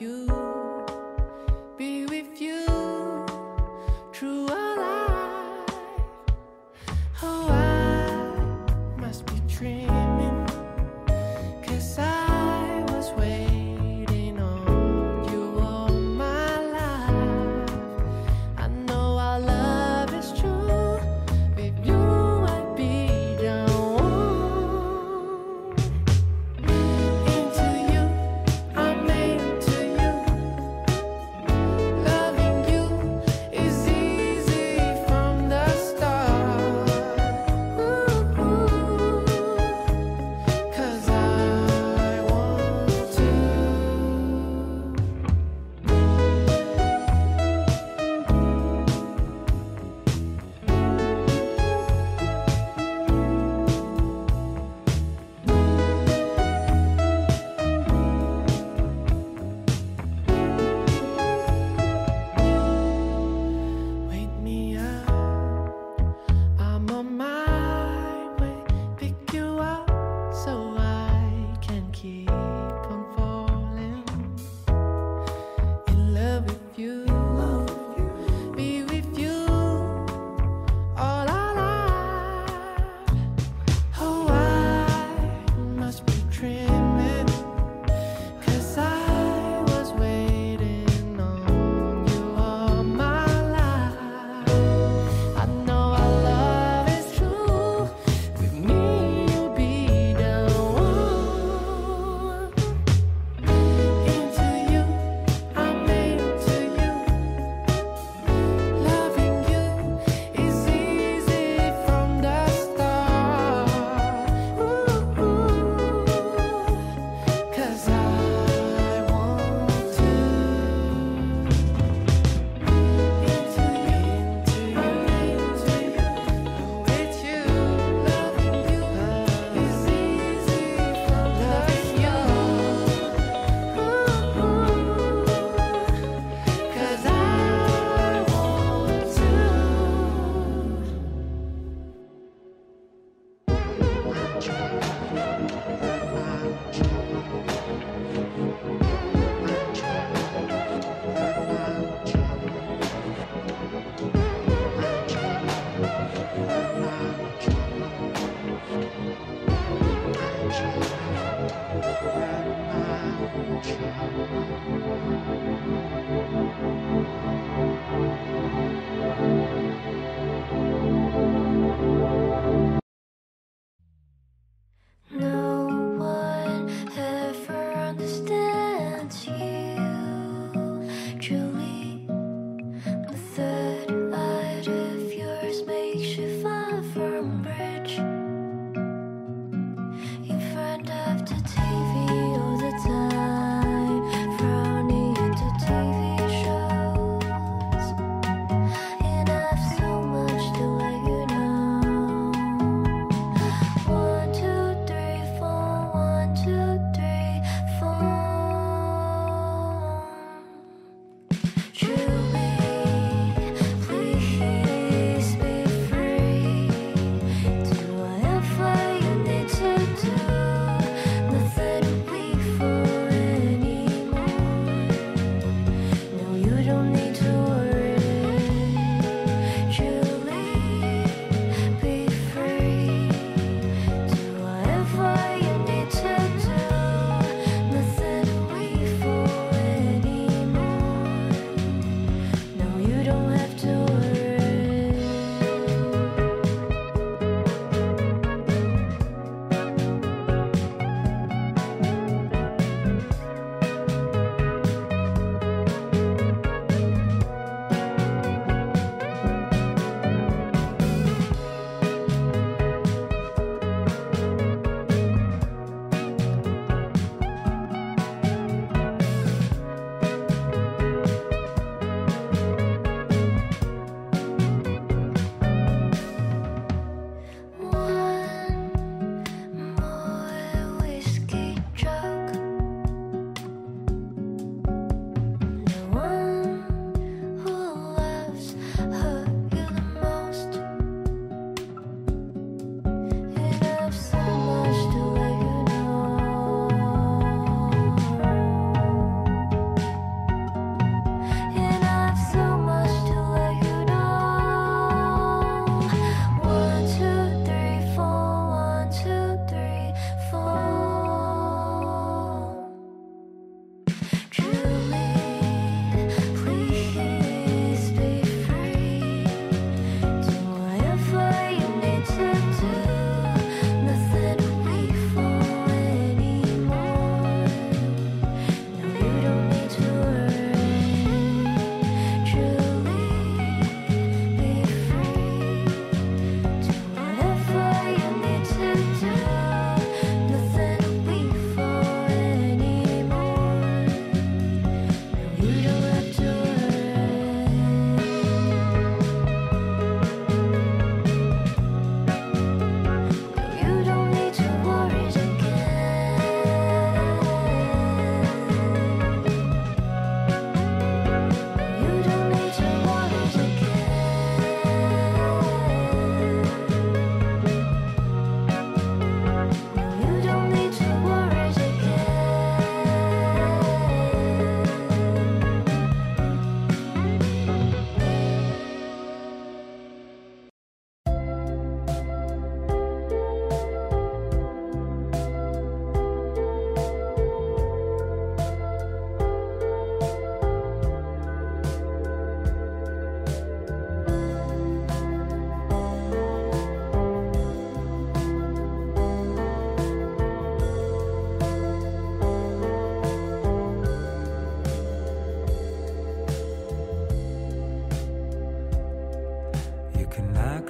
you, be with you through our life. Oh, I must be dreaming, 'cause I was waiting on you all my life. I know our love is true, with you I'd be the one. Into you, I'm into you. Loving you is easy from the start. Ooh. 'Cause I want to. Wake me up, I'm on my way. Pick you up so I can keep on falling in love with you. Be with you all our life. Oh, I must be dreaming, 'cause I was waiting on you all my life. I know our love is true, with me you'll be the one. Into you, I'm into you. Loving you is easy from the start. Ooh. 'Cause I want to. No one ever understands you truly. The third light of yours makes you fall from bridge. In front of the TV all the time,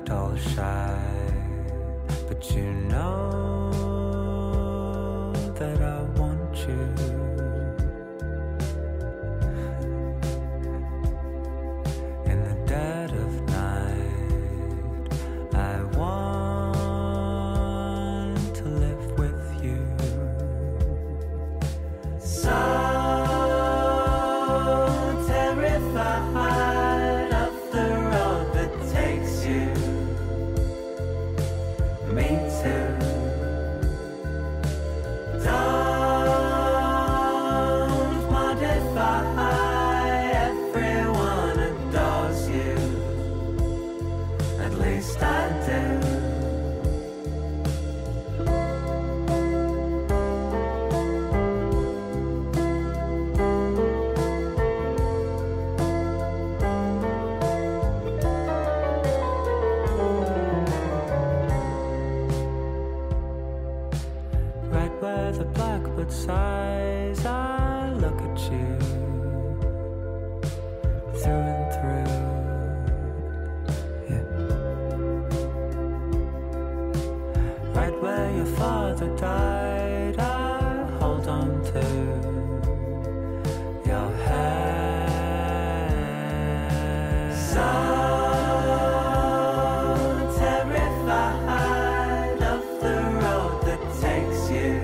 act all shy, but you know that I want you. In the dead of night, I want to live with you. So terrified where the blackbird sighs, I look at you through and through. Yeah. Right where your father died, I hold on to your hand. So terrified of the road that takes you.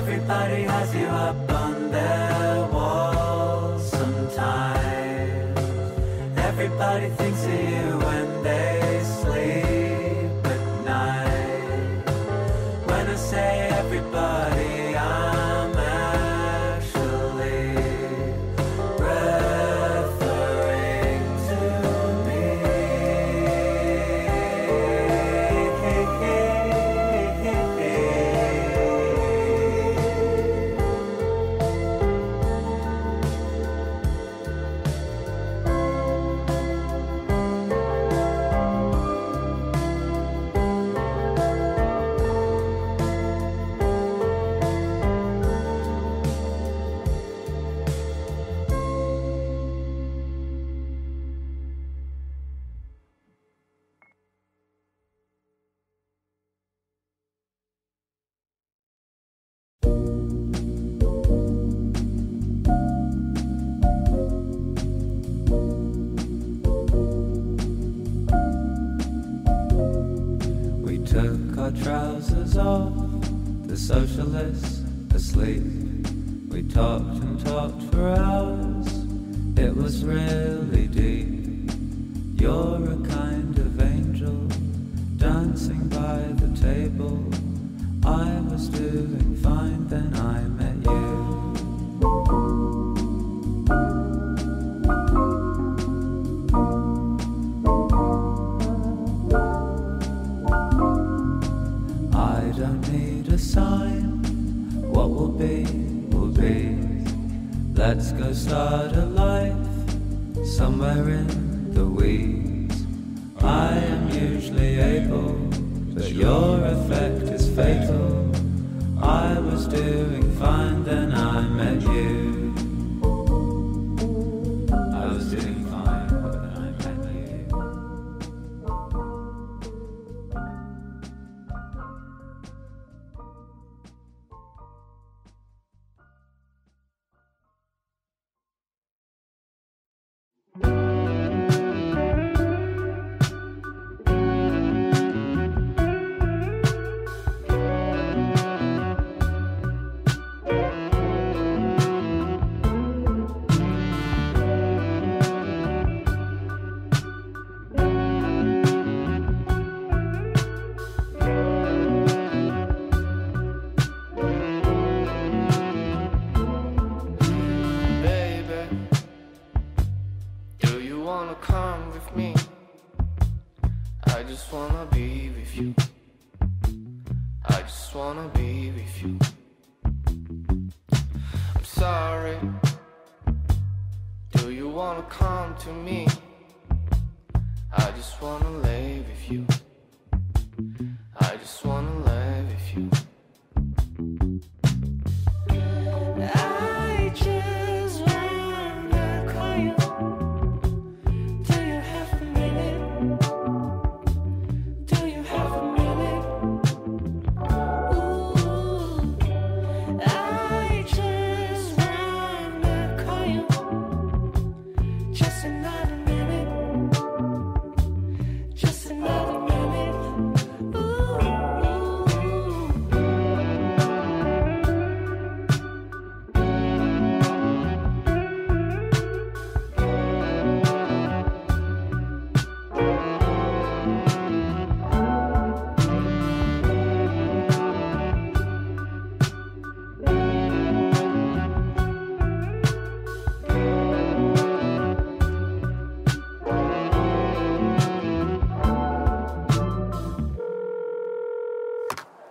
Everybody has you up on their wall sometimes. Everybody thinks of you when they sleep at night. When I say everybody, I'm actually referring to me. Trousers off, the socialists asleep. We talked and talked for hours, it was really deep. You're a kind of angel, dancing by the table. I was doing fine, then I met you. Sign, what will be, let's go start a life somewhere in the weeds. I am usually able, but your effect is fatal. I was doing fine, then I met you. I was doing fine, but then I met you. Wanna come to me? I just wanna live with you. I just wanna live with you. I just wanna call you. Do you have a minute? Do you have a minute? Ooh, I just wanna call you. Just another minute.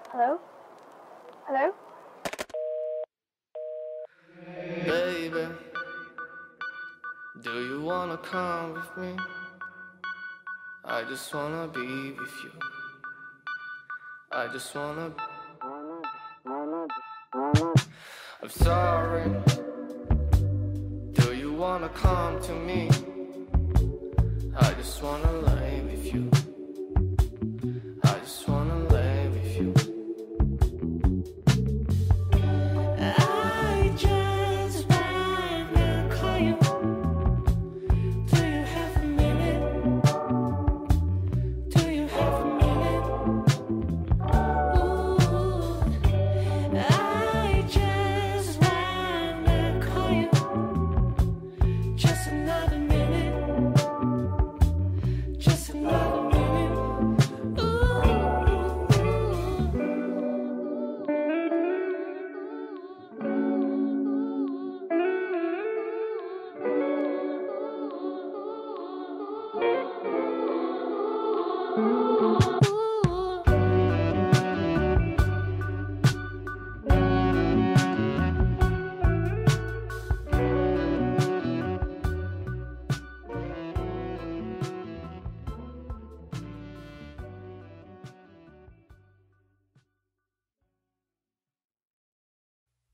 Hello? Hello? Baby, do you wanna come with me? I just wanna be with you. I just wanna... I'm sorry. Do you wanna come to me? I just wanna lay with you. I just wanna lay with you.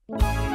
Love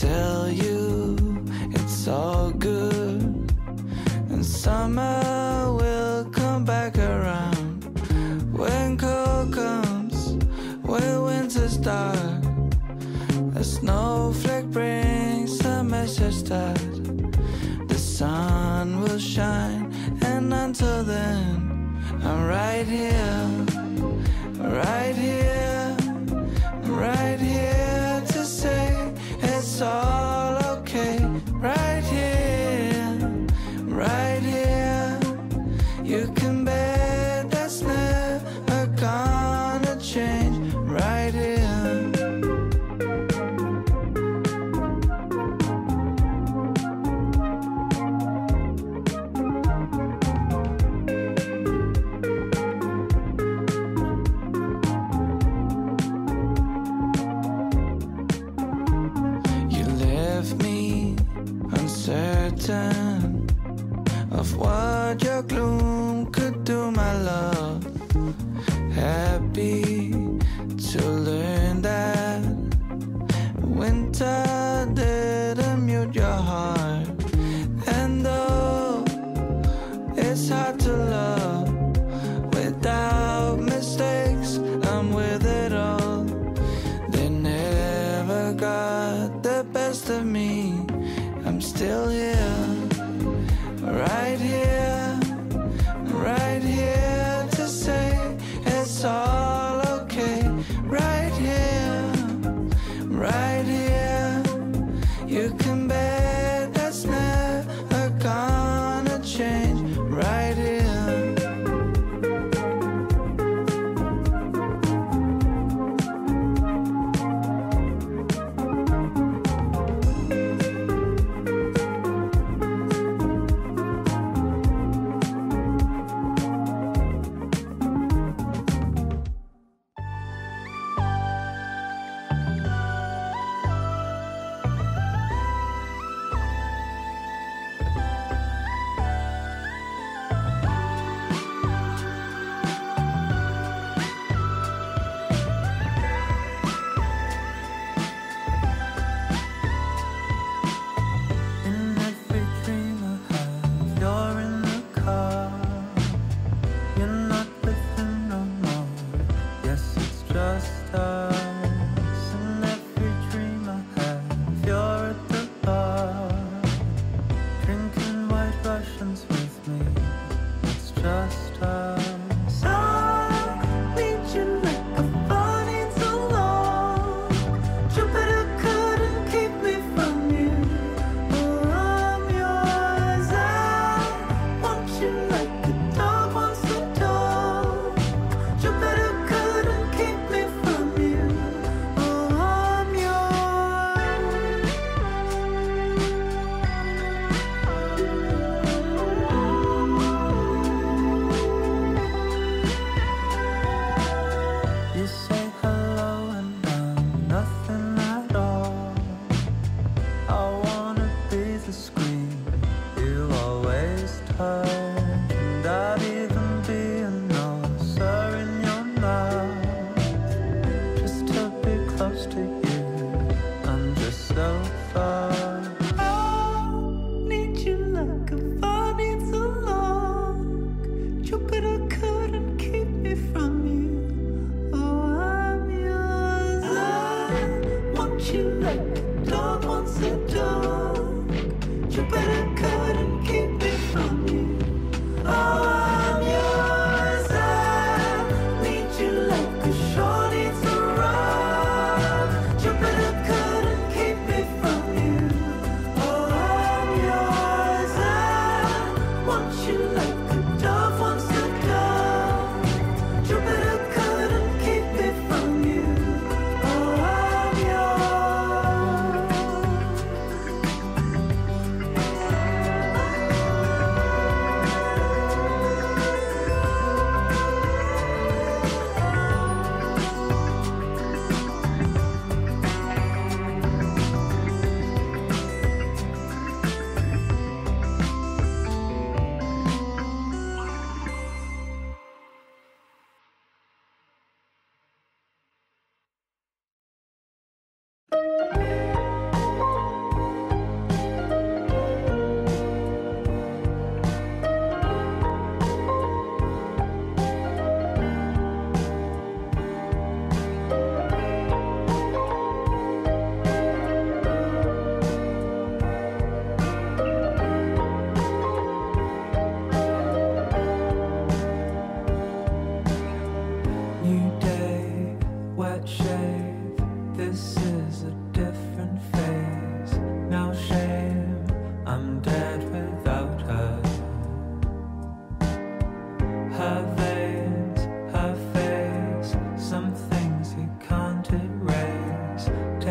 tell you it's all good, and summer will come back around. When cold comes, when winter's dark, a snowflake brings a message that the sun will shine. And until then, I'm right here, right here, right here to say it's all okay. Right here, right here. You can bet that's never gonna change. Right here. Of what your gloom could do, my love. Happy to learn that winter didn't mute your heart. And though it's hard to love without mistakes, I'm with it all. They never got the best of me. I'm still here, right here, right here to say it's all okay. Right here, right here. You can bet that's never gonna change. Right here.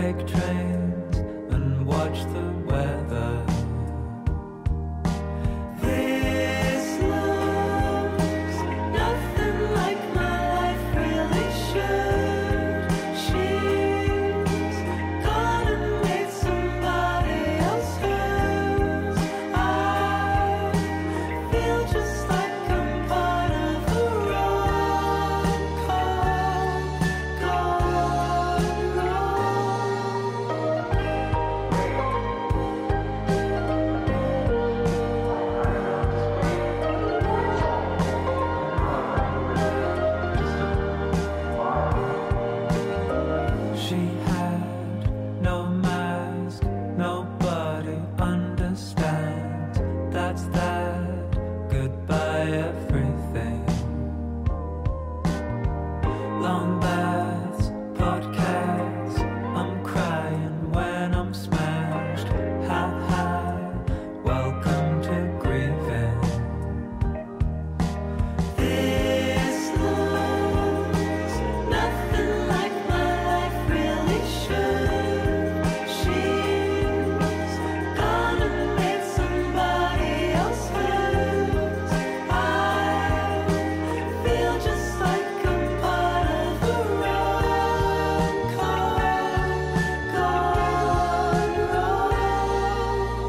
take trains and watch the weather. This looks nothing like my life really should. She's gone and made somebody else hers. I feel just like I'm part of a rock called gone wrong. She had no mask, nobody understands. That's that, goodbye everything. Long baths, podcasts, I'm crying when I'm smashed. Ha ha, welcome to grieving. This looks nothing like my life really should. She's gone and made somebody else hers. I feel just like I'm part of a rock called gone wrong.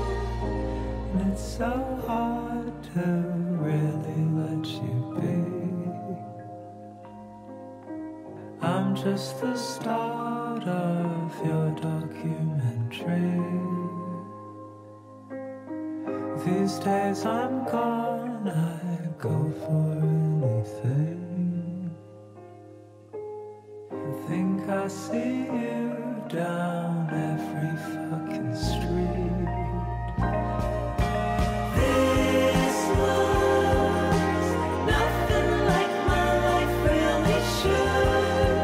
And it's so hard to really let you be. I'm just the start of your documentary. These days I'm gone, I'd go for anything. I think I see you down every fucking street. This looks nothing like my life really should.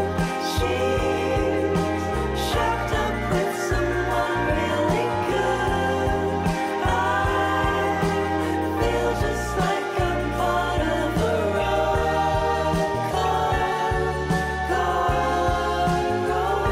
She's shacked up with someone really good. I feel just like I'm part of a rock called gone wrong.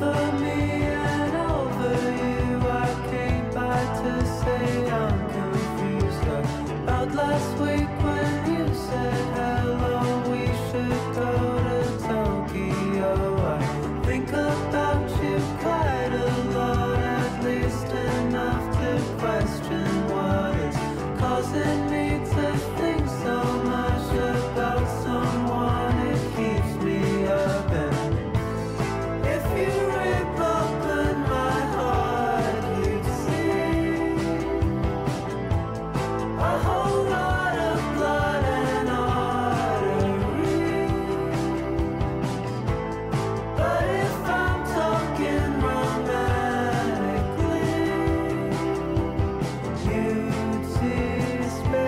Over me and over you, I came by to say I'm confused about last week when you said hello. We should go to Tokyo. I think about you quite a lot, at least enough to question what is causing me to think so much about someone. It keeps me up at night. If you rip open my heart, you'd see a whole lot of blood and artery. But if I'm talking romantically, you'd see space.